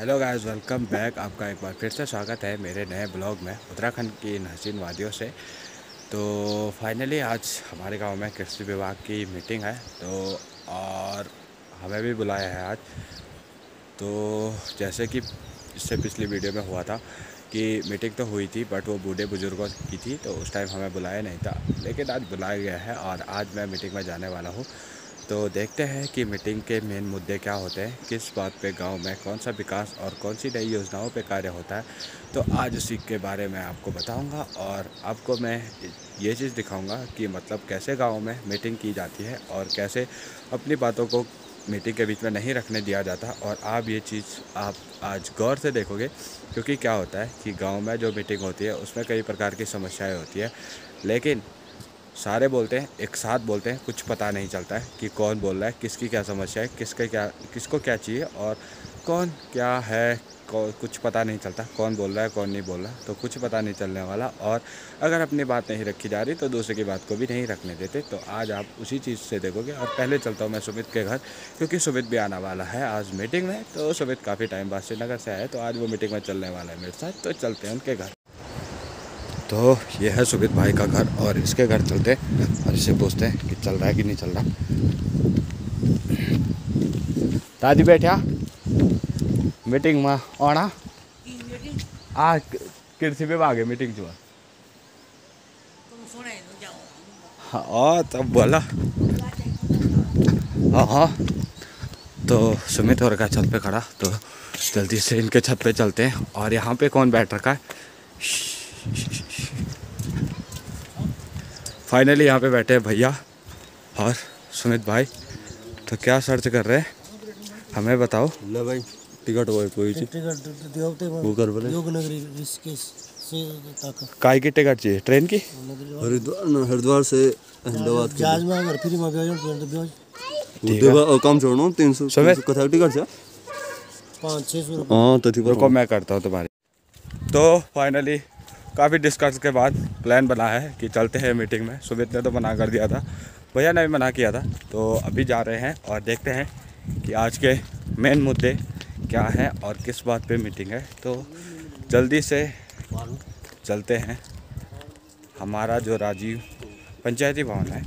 Hello guys, welcome back. आपका एक बार फिर से स्वागत है मेरे नए ब्लॉग में उत्तराखंड की इन हसीन वादियों से। तो फाइनली आज हमारे गांव में कृषि विभाग की मीटिंग है तो और हमें भी बुलाया है आज। तो जैसे कि इससे पिछली वीडियो में हुआ था कि मीटिंग तो हुई थी बट वो बूढ़े बुजुर्गों की थी तो उस टाइम हमें बुलाया नहीं था, लेकिन आज बुलाया गया है और आज मैं मीटिंग में जाने वाला हूँ। तो देखते हैं कि मीटिंग के मेन मुद्दे क्या होते हैं, किस बात पे गांव में कौन सा विकास और कौन सी नई योजनाओं पे कार्य होता है। तो आज उसी के बारे में आपको बताऊंगा और आपको मैं ये चीज़ दिखाऊंगा कि मतलब कैसे गांव में मीटिंग की जाती है और कैसे अपनी बातों को मीटिंग के बीच में नहीं रखने दिया जाता। और आप ये चीज़ आप आज गौर से देखोगे, क्योंकि क्या होता है कि गाँव में जो मीटिंग होती है उसमें कई प्रकार की समस्याएँ होती है, लेकिन सारे बोलते हैं, एक साथ बोलते हैं, कुछ पता नहीं चलता है कि कौन बोल रहा है, किसकी क्या समस्या है, किसको क्या चाहिए और कौन क्या है, कुछ पता नहीं चलता कौन बोल रहा है कौन नहीं बोल रहा। तो कुछ पता नहीं चलने वाला, और अगर अपनी बात नहीं रखी जा रही तो दूसरे की बात को भी नहीं रखने देते। तो आज आप उसी चीज़ से देखोगे। और पहले चलता हूँ मैं सुमित के घर, क्योंकि सुमित भी आने वाला है आज मीटिंग में। तो सुमित काफ़ी टाइम बाद श्रीनगर से आया तो आज वो मीटिंग में चलने वाला है मेरे साथ, तो चलते हैं उनके घर। तो ये है सुमित भाई का घर और इसके घर चलते हैं और इसे पूछते हैं कि चल रहा है कि नहीं चल रहा। दादी बैठा मीटिंग में आना आ कृषि विभाग है मीटिंग जो हाँ तब बोला हाँ। तो सुमित और का छत पे खड़ा, तो जल्दी से इनके छत पे चलते हैं। और यहाँ पे कौन बैठ रखा है? फाइनली यहाँ पे बैठे हैं भैया और सुमित भाई। तो क्या सर्च कर रहे हैं हमें बताओ। ले भाई टिकट होए कोई चीज वो कर बोले योग नगरी ऋषिकेश से तक काय की टिकट चाहिए ट्रेन की? हरिद्वार से अहमदाबाद की जहाज में अगर फ्री में भेजो तो भेज दो कम छोड़ो 300 कथा टिकट से 500-600 हां। तो ठीक है मैं करता हूं तुम्हारी। तो फाइनली काफ़ी डिस्कस के बाद प्लान बना है कि चलते हैं मीटिंग में। सुमित ने तो मना कर दिया था, भैया ने भी मना किया था, तो अभी जा रहे हैं और देखते हैं कि आज के मेन मुद्दे क्या हैं और किस बात पे मीटिंग है। तो जल्दी से चलते हैं। हमारा जो राजीव पंचायती भवन है,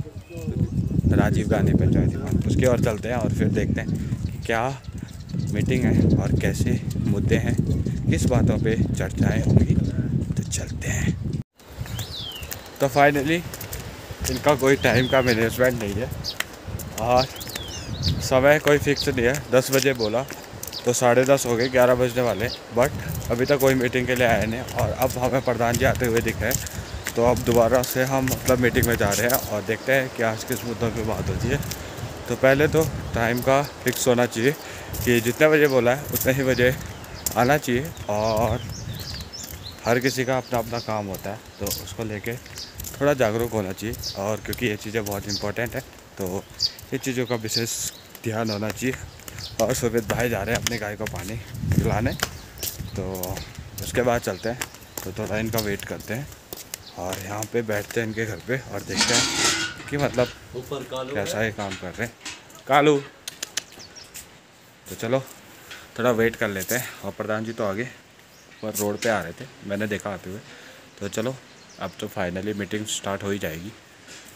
राजीव गांधी पंचायती भवन, उसकी ओर चलते हैं और फिर देखते हैं कि क्या मीटिंग है और कैसे मुद्दे हैं, किस बातों पर चर्चाएँ होंगी। चलते हैं। तो फाइनली इनका कोई टाइम का मैनेजमेंट नहीं है और समय कोई फिक्स नहीं है। 10 बजे बोला तो 10:30 हो गए, 11 बजने वाले, बट अभी तक कोई मीटिंग के लिए आए नहीं। और अब हमें प्रधान जी आते हुए दिखे, तो अब दोबारा से हम मतलब मीटिंग में जा रहे हैं और देखते हैं कि आज किस मुद्दों पे बात होती है। तो पहले तो टाइम का फिक्स होना चाहिए कि जितने बजे बोला है उतने ही बजे आना चाहिए। और हर किसी का अपना अपना काम होता है तो उसको लेके थोड़ा जागरूक होना चाहिए, और क्योंकि ये चीज़ें बहुत इम्पोर्टेंट है तो ये चीज़ों का विशेष ध्यान होना चाहिए। और सुमित भाई जा रहे हैं अपने गाय को पानी पिलाने, तो उसके बाद चलते हैं। तो थोड़ा इनका वेट करते हैं और यहाँ पे बैठते हैं इनके घर पे और देखते हैं कि मतलब कैसा ये काम कर रहे हैं कालू। तो चलो थोड़ा वेट कर लेते हैं। और प्रधान जी तो आगे पर रोड पे आ रहे थे, मैंने देखा आते हुए। तो चलो अब तो फाइनली मीटिंग स्टार्ट हो ही जाएगी,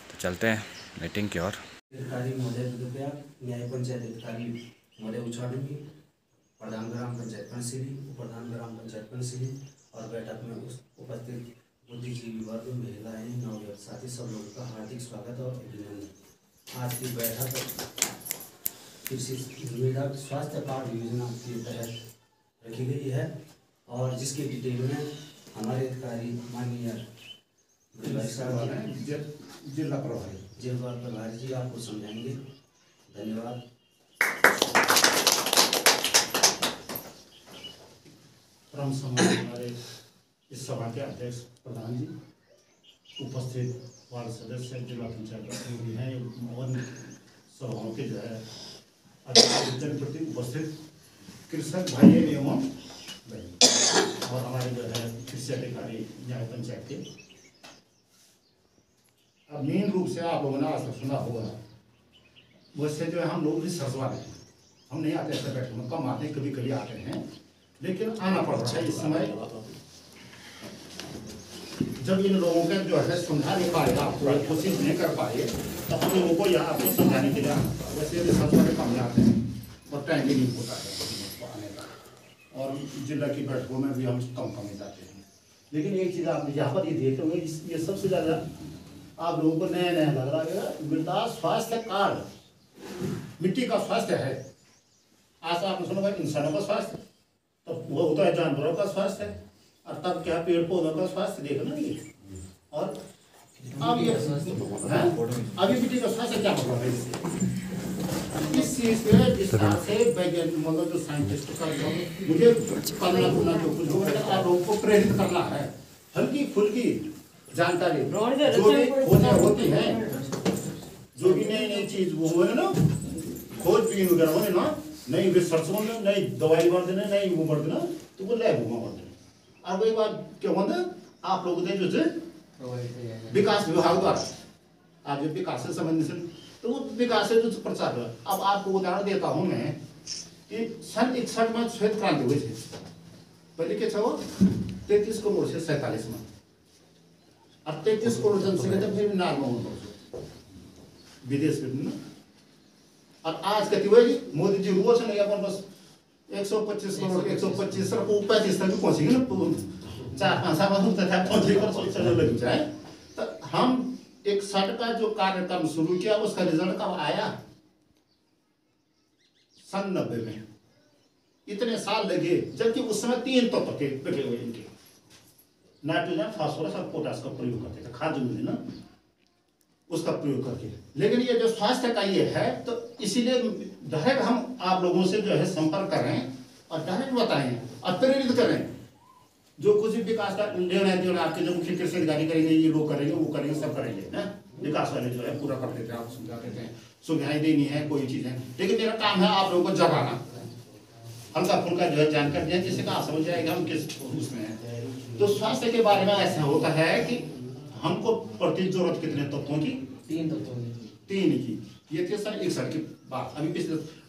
तो चलते हैं मीटिंग की ओर। प्रधान ग्राम पंचायत पंचली, प्रधान ग्राम पंचायत पंचली और बैठक में उपस्थित बुद्धिजीवी वर्ग, महिलाएं, नवयुवक साथी सब लोगों का हार्दिक स्वागत और अभिनंदन। आज की बैठक कृषि मृदा स्वास्थ्य कार्ड योजना के तहत रखी गई है और जिसके डिटेल में हमारे अधिकारी माननीय जिला प्रभारी जी आपको समझाएंगे। धन्यवाद। प्रम समाज हमारे इस सभा के अध्यक्ष प्रधान जी, उपस्थित वार्ड सदस्य, जिला पंचायत प्रतिनिधि हैं और सभाओं के जो है जनप्रति उपस्थित कृषक भाई एवं और हमारे जो है कृषि अधिकारी न्याय पंचायत के। अब मेन रूप से आप लोगों ने आज तक सुना होगा, वैसे जो है हम लोग भी सजवा रहे हैं, हम नहीं आते ऐसे बैठक में, कम आते हैं, कभी कभी आते हैं। लेकिन आना पड़ रहा है इस समय, जब इन लोगों का जो है समझा नहीं पाएगा, कोशिश नहीं कर पाए, तो हम लोगों को यहाँ आपको समझाने के लिए आना पड़ा। वैसे भी सब बड़े काम आते हैं और टाइम भी नहीं होता है उसको आने का, और जिला की बैठकों में भी हम कम कम जाते हैं। लेकिन एक चीज़ आप यहाँ पर ये देखते हुए, ये सबसे ज़्यादा आप लोगों को नया नया लग रहा है, मृदा स्वास्थ्य कार्ड, मिट्टी का स्वास्थ्य है। आज आपने सुना होगा इंसानों का स्वास्थ्य, तो वो होता है जानवरों का स्वास्थ्य है, और तब क्या पेड़ पौधों का स्वास्थ्य देखना ये। और अब ये अभी मिट्टी का स्वास्थ्य क्या होगा इस चीज से, इस तरह से वैज्ञानिक मतलब जो साइंटिस्ट का मुझे पढ़ना पढ़ना जो कुछ होगा, आप लोगों को प्रेरित करना है। हल्की फुल्की जानकारी जो भी होती है, जो भी नई नई चीज वो हो ना, खोज भी वगैरह हो ना, नहीं रिसर्चों में नहीं दवाई मर देना, नहीं वो मर देना, तो वो लैब में मर देना। अब एक बात क्या होता है, आप लोगों ने जो विकास विभाग द्वारा आप जो विकास से संबंधित, तो वो विकास से जो प्रचार हुआ। अब आपको उदाहरण देता हूँ मैं कि सन 1961 में श्वेत क्रांति हुई थी, पहले क्या था वो 33 करोड़ से 47 में, अब 33 करोड़ जनसंख्या फिर नाल विदेश में। और आज कति हुए मोदी जी वो नहीं अपन बस 125 करोड़ 125 35 तक पहुँच गए ना, 4-5 साल लगी जाए। तो हम 61 का जो कार्यक्रम शुरू किया उसका रिजल्ट कब आया, सन 90 में। इतने साल लगे, जबकि उस समय 3 तत्व के बिके हुए इनके, नाइट्रोजन फास्फोरस और पोटास का प्रयोग करते थे, खाद में ना उसका प्रयोग करके। लेकिन ये जो स्वास्थ्य का ये है, तो इसीलिए डायरेक्ट हम आप लोगों से जो है संपर्क करें और डायरेक्ट बताएं और प्रेरित करें। जो कुछ भी विकास का निर्णय जो आपके जो मुख्य कृषि अधिकारी करेंगे, ये लोग करेंगे, वो करेंगे, सब करेंगे ना, विकास वाले जो है पूरा कर देते हैं, आप समझा देते हैं, सुविधाएं देनी है, कोई चीज है। लेकिन मेरा काम है आप लोगों को जगाना, हल्का फुल्का जो है जानकारी दें, जिससे कहा समझ जाएगा हम किस उसमें है। तो स्वास्थ्य के बारे में ऐसा होता है कि हमको प्रति जरूरत कितने तत्वों की, 3 तत्वों की ये थे सन 1961 की बात। अभी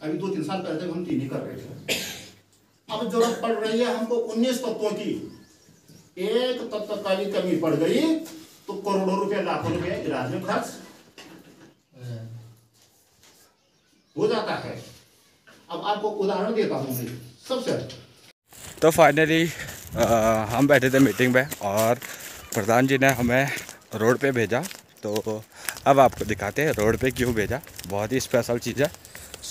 अभी 2-3 साल पहले तक हम 3 ही कर रहे थे। अब जरूरत पड़ रही है हमको 19 तत्वों की। 1 तत्व का भी कमी पड़ गई तो करोड़ों रुपए, लाखों रुपए इलाज में खर्च हो जाता है। अब आपको उदाहरण देता हूँ सबसे। तो फाइनली हम बैठे थे मीटिंग में और प्रधान जी ने हमें रोड पे भेजा, तो अब आपको दिखाते हैं रोड पे क्यों भेजा। बहुत ही स्पेशल चीज़ है।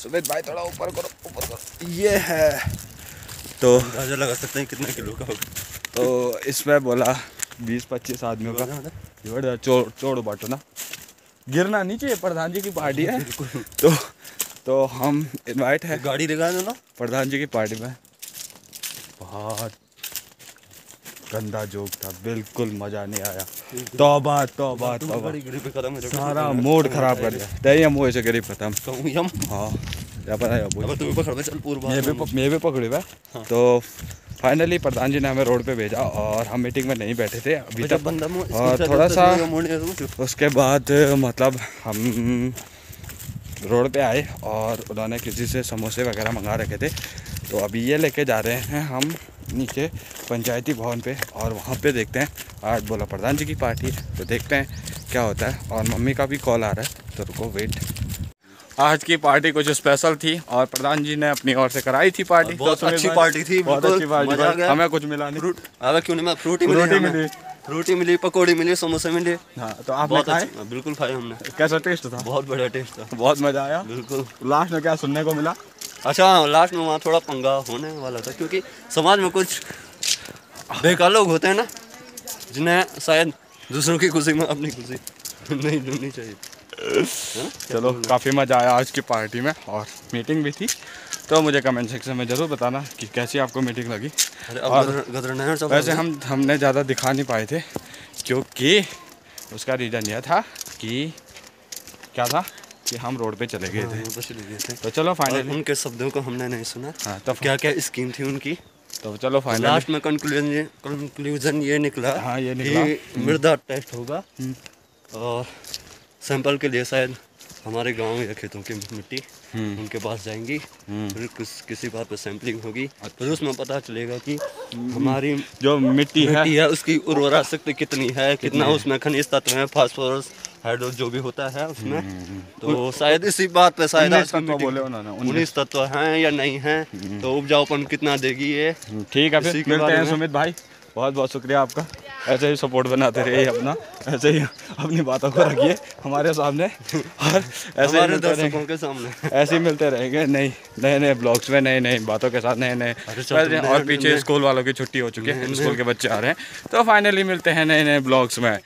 सुमित भाई थोड़ा ऊपर करो, ऊपर करो, ये है। तो अंदाजा लगा सकते हैं कितना किलो का होगा? तो इसमें बोला 20-25 आदमियों का चोड़ बाटो ना, गिरना नहीं चाहिए, प्रधान जी की पार्टी है। तो हम इन्वाइट है, गाड़ी लगा दो ना प्रधान जी की पार्टी में। बहुत गंदा जोक था, बिल्कुल मजा नहीं आया। तौबा तौबा तौबा, सारा मूड खराब कर दिया। तय हम हो गरीब खत्म। हाँ मैं भी पकड़े हुआ। तो फाइनली प्रधान जी ने हमें रोड पे भेजा और हम मीटिंग में नहीं बैठे थे अभी तक। और थोड़ा सा उसके बाद मतलब हम रोड पे आए और उन्होंने किसी से समोसे वगैरह मंगा रखे थे, तो अभी ये लेके जा रहे हैं हम नीचे पंचायती भवन पे और वहाँ पे देखते हैं। आज बोला प्रधान जी की पार्टी, तो देखते हैं क्या होता है। और मम्मी का भी कॉल आ रहा है, तो रुको वेट। आज की पार्टी कुछ स्पेशल थी और प्रधान जी ने अपनी ओर से कराई थी पार्टी। बहुत अच्छी पार्टी थी, बहुत अच्छी पार्टी। हमें कुछ मिला नहीं, फ्रूटी मिली, पकौड़ी मिली, समोसे मिले। हाँ तो आप खाए? बिल्कुल खाए हमने। कैसा टेस्ट था? बहुत बढ़िया टेस्ट था, बहुत मज़ा आया। बिल्कुल। लास्ट में क्या सुनने को मिला? अच्छा, लास्ट में वहाँ थोड़ा पंगा होने वाला था, क्योंकि समाज में कुछ बेकार लोग होते हैं ना, जिन्हें शायद दूसरों की खुशी में अपनी खुशी नहीं ढूंढनी चाहिए। चलो काफ़ी मज़ा आया आज की पार्टी में और मीटिंग भी थी। तो मुझे कमेंट सेक्शन में ज़रूर बताना कि कैसी आपको मीटिंग लगी। और वैसे हमने ज़्यादा दिखा नहीं पाए थे, क्योंकि उसका रीज़न यह था कि क्या था कि हम रोड पे चले गए थे। तो चलो फाइनली उनके शब्दों को हमने नहीं सुना। हाँ, तो क्या क्या स्कीम थी उनकी। तो चलो फाइनली लास्ट में कंक्लूजन ये निकला, हाँ ये निकला कि मृदा टेस्ट होगा और सैंपल के लिए शायद हमारे गाँव या खेतों की मिट्टी उनके पास जाएंगी, फिर किसी बात पर सैंपलिंग होगी, फिर उसमें पता चलेगा कि हमारी जो मिट्टी है उसकी उर्वरा शक्ति कितनी है, कितना उसमें खनिज तत्व है, फास्फोरस हाइड्रोजन जो भी होता है उसमें। तो शायद इसी बात पे शायद 19 तत्व हैं या नहीं हैं, तो उपजाऊपन कितना देगी ये। ठीक है, मिलते हैं सुमित भाई, बहुत बहुत शुक्रिया आपका, ऐसे ही सपोर्ट बनाते रहिए अपना, ऐसे ही अपनी बातों को रखिए हमारे सामने और ऐसे ही दर्शकों के सामने, ऐसे ही मिलते रहेंगे नई नए नए ब्लॉग्स में, नई नई बातों के साथ, नए नए। और पीछे स्कूल वालों की छुट्टी हो चुकी है, स्कूल के बच्चे आ रहे हैं, तो फाइनली मिलते हैं नए नए ब्लॉग्स में।